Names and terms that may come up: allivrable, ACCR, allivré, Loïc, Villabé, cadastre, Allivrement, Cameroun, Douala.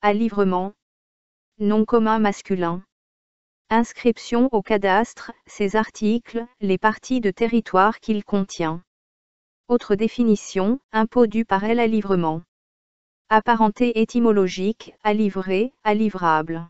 Allivrement. Nom commun masculin. Inscription au cadastre, ses articles, les parties de territoire qu'il contient. Autre définition, impôt dû par allivrement. Apparenté étymologique, allivré, allivrable.